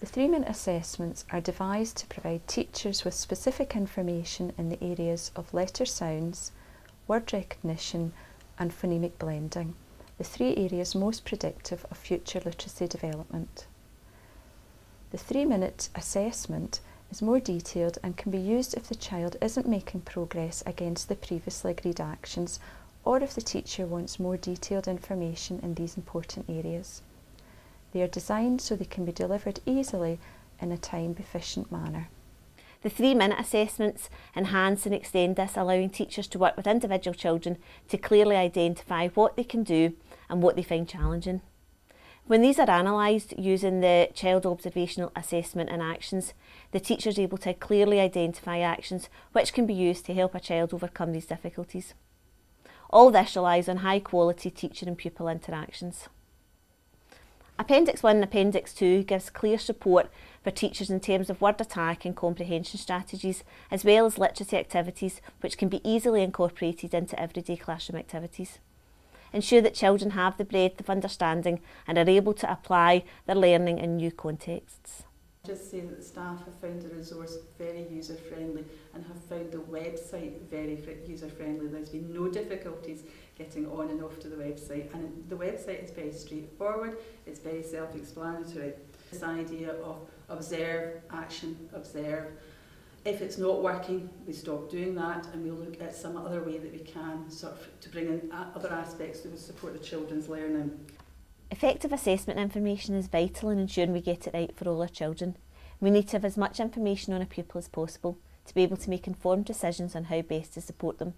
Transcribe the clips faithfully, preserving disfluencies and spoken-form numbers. The three-month assessments are devised to provide teachers with specific information in the areas of letter sounds, word recognition and phonemic blending, the three areas most predictive of future literacy development. The three-minute assessment is more detailed and can be used if the child isn't making progress against the previously agreed actions or if the teacher wants more detailed information in these important areas. They are designed so they can be delivered easily in a time-efficient manner. The three-minute assessments enhance and extend this, allowing teachers to work with individual children to clearly identify what they can do and what they find challenging. When these are analysed using the Child Observational Assessment and Actions, the teacher is able to clearly identify actions which can be used to help a child overcome these difficulties. All this relies on high-quality teacher and pupil interactions. Appendix one and Appendix two gives clear support for teachers in terms of word attack and comprehension strategies, as well as literacy activities which can be easily incorporated into everyday classroom activities. Ensure that children have the breadth of understanding and are able to apply their learning in new contexts. Just saying that the staff have found the resource very user-friendly and have found the website very user-friendly. There's been no difficulties getting on and off to the website, and the website is very straightforward, it's very self-explanatory. This idea of observe, action, observe. If it's not working, we stop doing that and we look at some other way that we can sort of to bring in other aspects that would support the children's learning. Effective assessment information is vital in ensuring we get it right for all our children. We need to have as much information on a pupil as possible to be able to make informed decisions on how best to support them,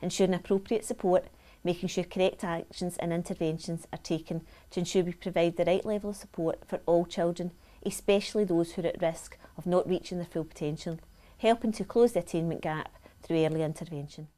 ensuring appropriate support, making sure correct actions and interventions are taken to ensure we provide the right level of support for all children, especially those who are at risk of not reaching their full potential, helping to close the attainment gap through early intervention.